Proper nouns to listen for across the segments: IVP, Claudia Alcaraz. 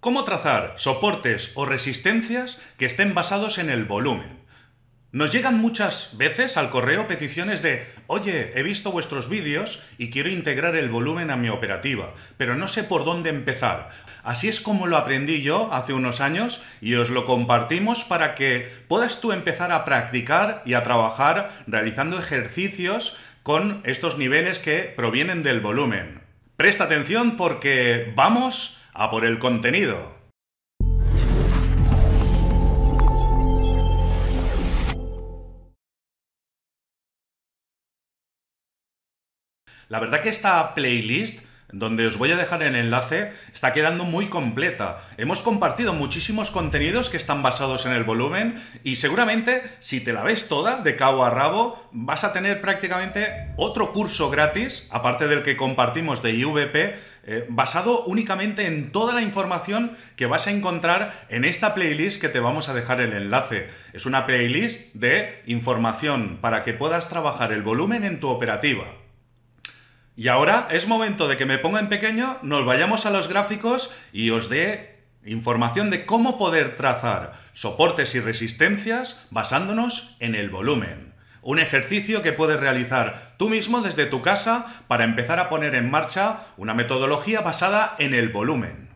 ¿Cómo trazar soportes o resistencias que estén basados en el volumen? Nos llegan muchas veces al correo peticiones de «Oye, he visto vuestros vídeos y quiero integrar el volumen a mi operativa, pero no sé por dónde empezar». Así es como lo aprendí yo hace unos años y os lo compartimos para que puedas tú empezar a practicar y a trabajar realizando ejercicios con estos niveles que provienen del volumen. Presta atención porque vamos a por el contenido. La verdad que esta playlist, donde os voy a dejar el enlace, está quedando muy completa. Hemos compartido muchísimos contenidos que están basados en el volumen y seguramente, si te la ves toda, de cabo a rabo, vas a tener prácticamente otro curso gratis, aparte del que compartimos de IVP, basado únicamente en toda la información que vas a encontrar en esta playlist que te vamos a dejar el enlace. Es una playlist de información para que puedas trabajar el volumen en tu operativa. Y ahora es momento de que me ponga en pequeño, nos vayamos a los gráficos y os dé información de cómo poder trazar soportes y resistencias basándonos en el volumen. Un ejercicio que puedes realizar tú mismo desde tu casa para empezar a poner en marcha una metodología basada en el volumen.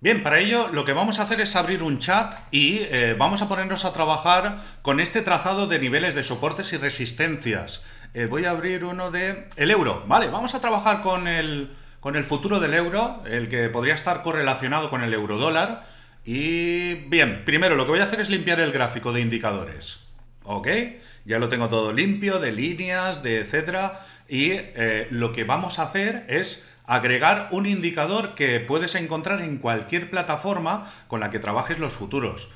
Bien, para ello lo que vamos a hacer es abrir un chat y vamos a ponernos a trabajar con este trazado de niveles de soportes y resistencias. Voy a abrir uno de el euro, ¿vale? Vamos a trabajar con el futuro del euro, el que podría estar correlacionado con el eurodólar. Y bien, primero lo que voy a hacer es limpiar el gráfico de indicadores. ¿Ok? Ya lo tengo todo limpio, de líneas, de etcétera. Y lo que vamos a hacer es agregar un indicador que puedes encontrar en cualquier plataforma con la que trabajes los futuros.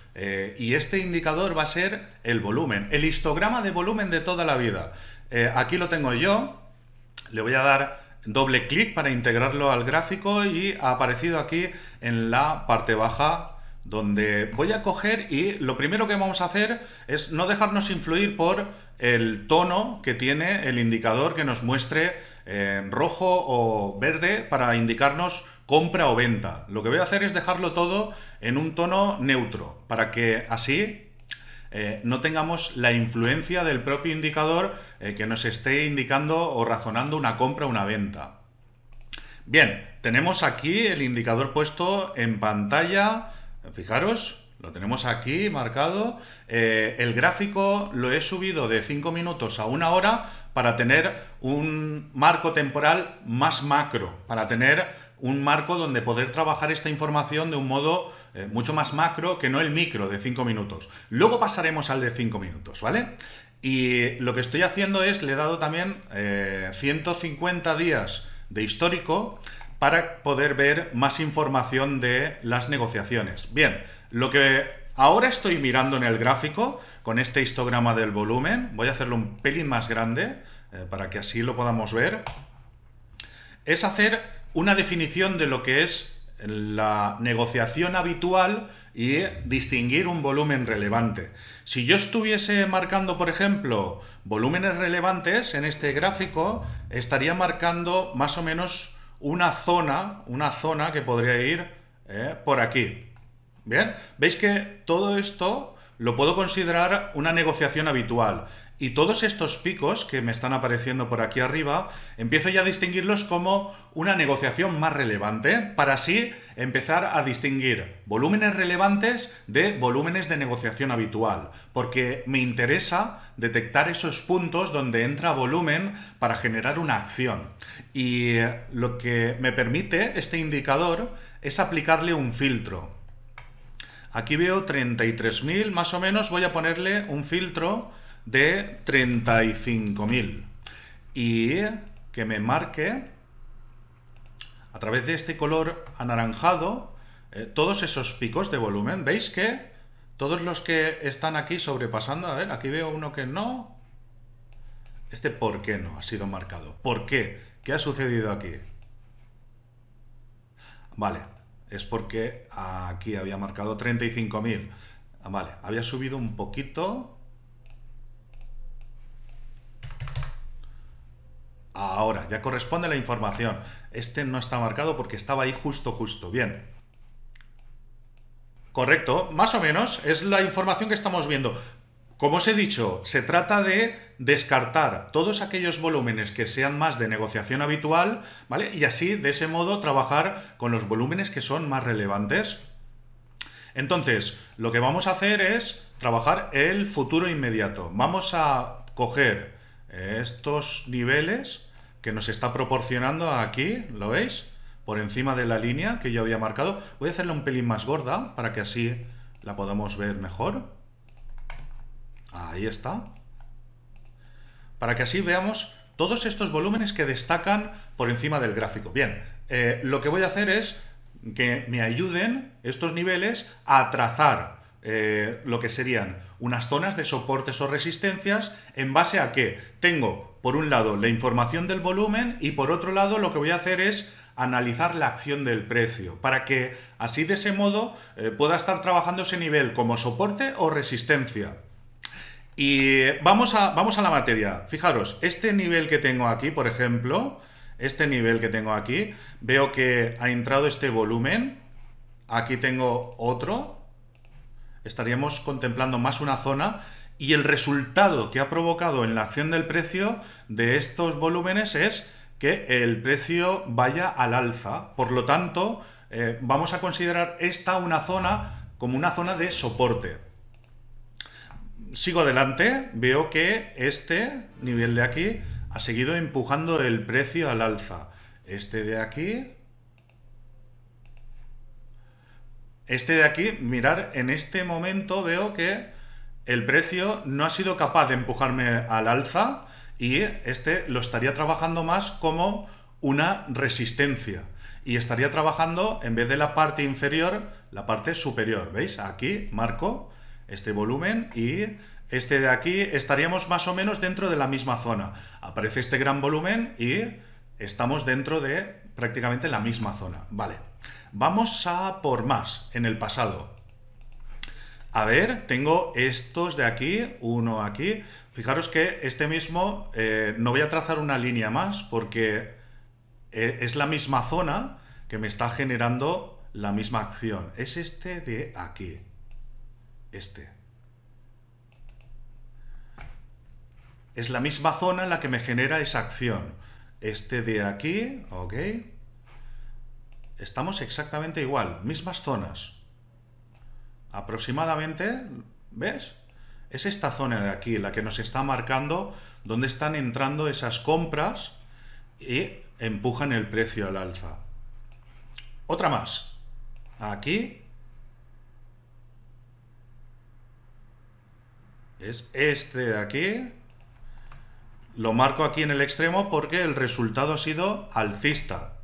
Y este indicador va a ser el volumen, el histograma de volumen de toda la vida. Aquí lo tengo yo, le voy a dar doble clic para integrarlo al gráfico y ha aparecido aquí en la parte baja donde voy a coger y lo primero que vamos a hacer es no dejarnos influir por el tono que tiene el indicador que nos muestre rojo o verde para indicarnos compra o venta. Lo que voy a hacer es dejarlo todo en un tono neutro para que así no tengamos la influencia del propio indicador que nos esté indicando o razonando una compra o una venta. Bien, tenemos aquí el indicador puesto en pantalla, fijaros, lo tenemos aquí marcado. El gráfico lo he subido de 5 minutos a 1 hora para tener un marco temporal más macro, para tener un marco donde poder trabajar esta información de un modo mucho más macro que no el micro de 5 minutos. Luego pasaremos al de 5 minutos, ¿vale? Y lo que estoy haciendo es, le he dado también 150 días de histórico para poder ver más información de las negociaciones. Bien, lo que ahora estoy mirando en el gráfico con este histograma del volumen, voy a hacerlo un pelín más grande para que así lo podamos ver, es hacer una definición de lo que es la negociación habitual y distinguir un volumen relevante. Si yo estuviese marcando, por ejemplo, volúmenes relevantes en este gráfico, estaría marcando más o menos una zona que podría ir por aquí. ¿Bien? ¿Veis que todo esto lo puedo considerar una negociación habitual? Y todos estos picos que me están apareciendo por aquí arriba, empiezo ya a distinguirlos como una negociación más relevante, para así empezar a distinguir volúmenes relevantes de volúmenes de negociación habitual, porque me interesa detectar esos puntos donde entra volumen para generar una acción. Y lo que me permite este indicador es aplicarle un filtro. Aquí veo 33.000, más o menos, voy a ponerle un filtro de 35.000 y que me marque a través de este color anaranjado todos esos picos de volumen. ¿Veis que todos los que están aquí sobrepasando? A ver, aquí veo uno que no. Este por qué no ha sido marcado. ¿Por qué? ¿Qué ha sucedido aquí? Vale, es porque aquí había marcado 35.000. Vale, había subido un poquito. Ahora, ya corresponde la información. Este no está marcado porque estaba ahí justo. Bien. Correcto, más o menos es la información que estamos viendo. Como os he dicho, se trata de descartar todos aquellos volúmenes que sean más de negociación habitual, ¿vale? Y así, de ese modo, trabajar con los volúmenes que son más relevantes. Entonces, lo que vamos a hacer es trabajar el futuro inmediato. Vamos a coger estos niveles que nos está proporcionando aquí, ¿lo veis? Por encima de la línea que yo había marcado. Voy a hacerla un pelín más gorda para que así la podamos ver mejor. Ahí está. Para que así veamos todos estos volúmenes que destacan por encima del gráfico. Bien, lo que voy a hacer es que me ayuden estos niveles a trazar lo que serían unas zonas de soportes o resistencias en base a que tengo, por un lado, la información del volumen y, por otro lado, lo que voy a hacer es analizar la acción del precio para que así, de ese modo, pueda estar trabajando ese nivel como soporte o resistencia. Y vamos a la materia. Fijaros, este nivel que tengo aquí, por ejemplo, este nivel que tengo aquí, veo que ha entrado este volumen, aquí tengo otro, estaríamos contemplando más una zona, y el resultado que ha provocado en la acción del precio de estos volúmenes es que el precio vaya al alza. Por lo tanto, vamos a considerar esta una zona como una zona de soporte. Sigo adelante, veo que este nivel de aquí ha seguido empujando el precio al alza. Este de aquí. Este de aquí, mirar, en este momento veo que el precio no ha sido capaz de empujarme al alza y este lo estaría trabajando más como una resistencia. Y estaría trabajando, en vez de la parte inferior, la parte superior. ¿Veis? Aquí marco este volumen y este de aquí estaríamos más o menos dentro de la misma zona. Aparece este gran volumen y estamos dentro de prácticamente la misma zona. Vale, vamos a por más en el pasado. A ver, tengo estos de aquí, uno aquí. Fijaros que este mismo, no voy a trazar una línea más porque es la misma zona que me está generando la misma acción. Es este de aquí. Este. Es la misma zona en la que me genera esa acción. Este de aquí, ok. Estamos exactamente igual, mismas zonas. Aproximadamente, ¿ves? Es esta zona de aquí la que nos está marcando dónde están entrando esas compras y empujan el precio al alza. Otra más. Aquí. Es este de aquí, lo marco aquí en el extremo porque el resultado ha sido alcista,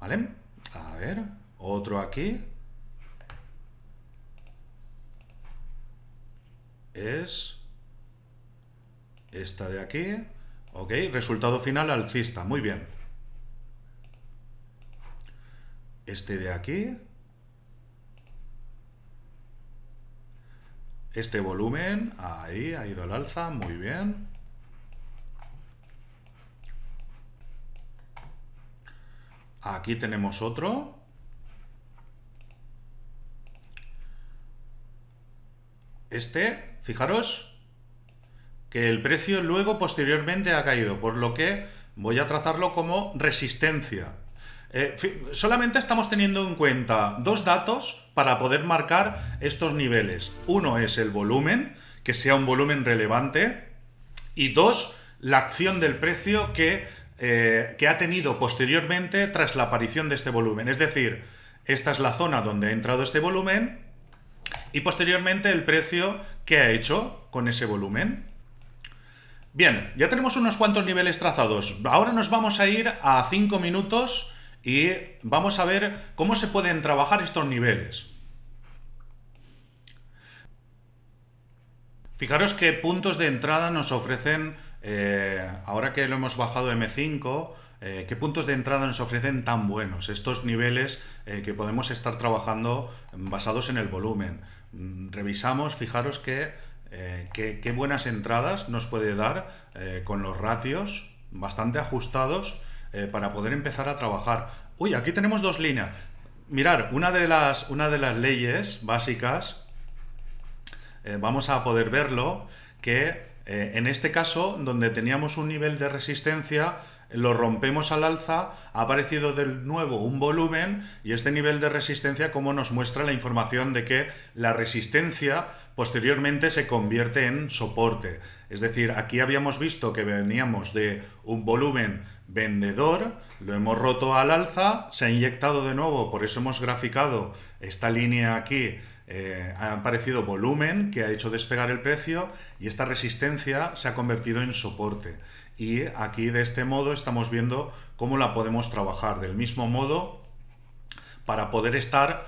¿vale? A ver, otro aquí, es esta de aquí, ok, resultado final alcista, muy bien. Este de aquí, este volumen, ahí, ha ido al alza, muy bien. Aquí tenemos otro. Este, fijaros, que el precio luego posteriormente ha caído, por lo que voy a trazarlo como resistencia. Solamente estamos teniendo en cuenta dos datos para poder marcar estos niveles. Uno es el volumen, que sea un volumen relevante, y dos, la acción del precio que ha tenido posteriormente tras la aparición de este volumen. Es decir, esta es la zona donde ha entrado este volumen y posteriormente el precio que ha hecho con ese volumen. Bien, ya tenemos unos cuantos niveles trazados. Ahora nos vamos a ir a 5 minutos y vamos a ver cómo se pueden trabajar estos niveles. Fijaros qué puntos de entrada nos ofrecen, ahora que lo hemos bajado M5, qué puntos de entrada nos ofrecen tan buenos estos niveles que podemos estar trabajando basados en el volumen. Revisamos, fijaros que qué buenas entradas nos puede dar con los ratios bastante ajustados para poder empezar a trabajar. Uy, aquí tenemos dos líneas. Mirar, una de las leyes básicas, vamos a poder verlo, que en este caso, donde teníamos un nivel de resistencia, lo rompemos al alza, ha aparecido de nuevo un volumen, y este nivel de resistencia, como nos muestra la información de que la resistencia posteriormente se convierte en soporte. Es decir, aquí habíamos visto que veníamos de un volumen vendedor, lo hemos roto al alza, se ha inyectado de nuevo, por eso hemos graficado esta línea aquí, ha aparecido volumen que ha hecho despegar el precio y esta resistencia se ha convertido en soporte. Y aquí de este modo estamos viendo cómo la podemos trabajar del mismo modo para poder estar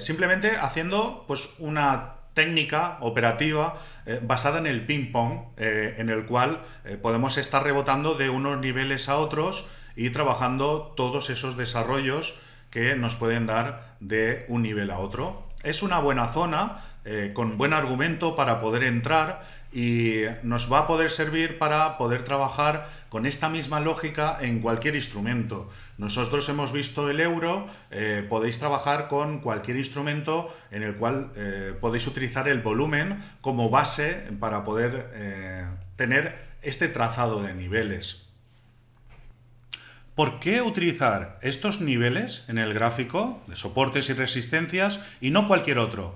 simplemente haciendo pues una técnica operativa basada en el ping-pong, en el cual podemos estar rebotando de unos niveles a otros y trabajando todos esos desarrollos que nos pueden dar de un nivel a otro. Es una buena zona, con buen argumento para poder entrar, y nos va a poder servir para poder trabajar con esta misma lógica en cualquier instrumento. Nosotros hemos visto el euro, podéis trabajar con cualquier instrumento en el cual podéis utilizar el volumen como base para poder tener este trazado de niveles. ¿Por qué utilizar estos niveles en el gráfico de soportes y resistencias y no cualquier otro?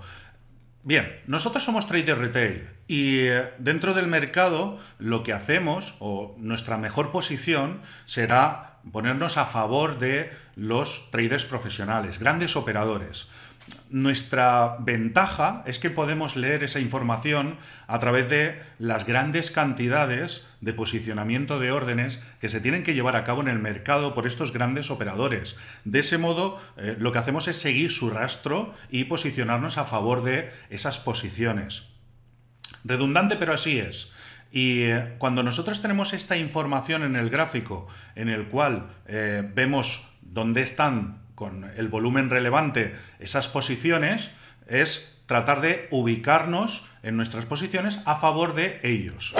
Bien, nosotros somos trader retail y dentro del mercado lo que hacemos, o nuestra mejor posición, será ponernos a favor de los traders profesionales, grandes operadores. Nuestra ventaja es que podemos leer esa información a través de las grandes cantidades de posicionamiento de órdenes que se tienen que llevar a cabo en el mercado por estos grandes operadores. De ese modo, lo que hacemos es seguir su rastro y posicionarnos a favor de esas posiciones. Redundante, pero así es. Y cuando nosotros tenemos esta información en el gráfico, en el cual vemos dónde están con el volumen relevante esas posiciones, es tratar de ubicarnos en nuestras posiciones a favor de ellos.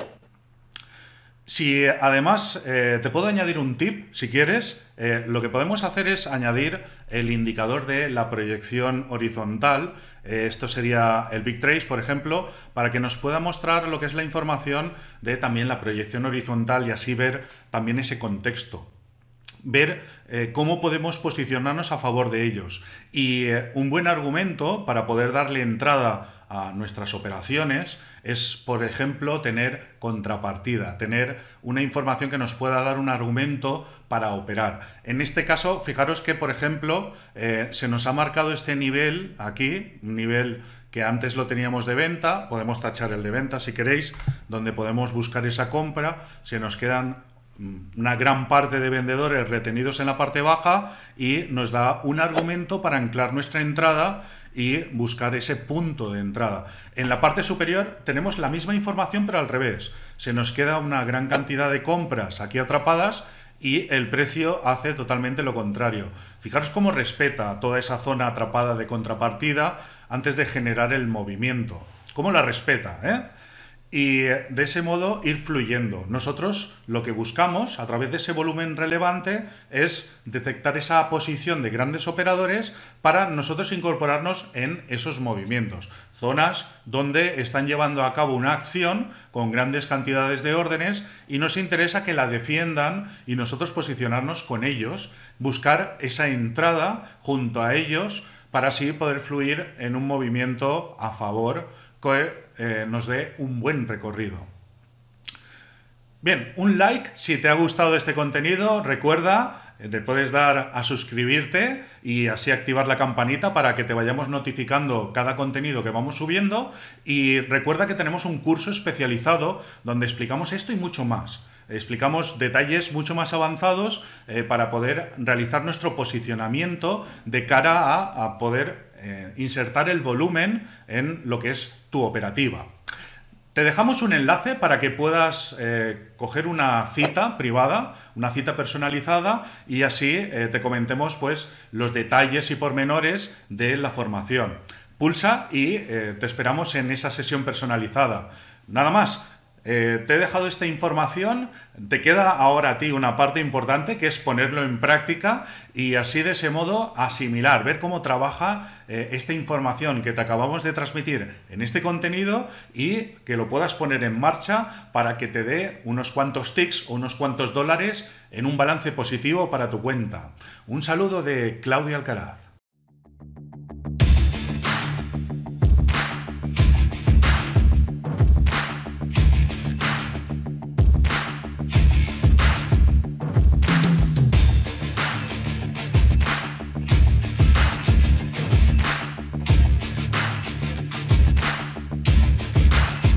Si además te puedo añadir un tip, si quieres, lo que podemos hacer es añadir el indicador de la proyección horizontal, esto sería el Big Trace, por ejemplo, para que nos pueda mostrar lo que es la información de también la proyección horizontal y así ver también ese contexto. Ver cómo podemos posicionarnos a favor de ellos. Y un buen argumento para poder darle entrada a nuestras operaciones es, por ejemplo, tener contrapartida, tener una información que nos pueda dar un argumento para operar. En este caso, fijaros que, por ejemplo, se nos ha marcado este nivel aquí, un nivel que antes lo teníamos de venta, podemos tachar el de venta si queréis, donde podemos buscar esa compra, se nos quedan una gran parte de vendedores retenidos en la parte baja y nos da un argumento para anclar nuestra entrada y buscar ese punto de entrada. En la parte superior tenemos la misma información pero al revés. Se nos queda una gran cantidad de compras aquí atrapadas y el precio hace totalmente lo contrario. Fijaros cómo respeta toda esa zona atrapada de contrapartida antes de generar el movimiento. ¿Cómo la respeta, eh? Y de ese modo ir fluyendo. Nosotros lo que buscamos a través de ese volumen relevante es detectar esa posición de grandes operadores para nosotros incorporarnos en esos movimientos. Zonas donde están llevando a cabo una acción con grandes cantidades de órdenes y nos interesa que la defiendan y nosotros posicionarnos con ellos, buscar esa entrada junto a ellos para así poder fluir en un movimiento a favor que nos dé un buen recorrido. Bien, un like si te ha gustado este contenido. Recuerda, te puedes dar a suscribirte y así activar la campanita para que te vayamos notificando cada contenido que vamos subiendo. Y recuerda que tenemos un curso especializado donde explicamos esto y mucho más. Explicamos detalles mucho más avanzados para poder realizar nuestro posicionamiento de cara a poder insertar el volumen en lo que es tu operativa. Te dejamos un enlace para que puedas coger una cita privada, una cita personalizada y así te comentemos pues los detalles y pormenores de la formación. Pulsa y te esperamos en esa sesión personalizada. Nada más. te he dejado esta información, te queda ahora a ti una parte importante que es ponerlo en práctica y así de ese modo asimilar, ver cómo trabaja esta información que te acabamos de transmitir en este contenido y que lo puedas poner en marcha para que te dé unos cuantos tics o unos cuantos dólares en un balance positivo para tu cuenta. Un saludo de Claudia Alcaraz.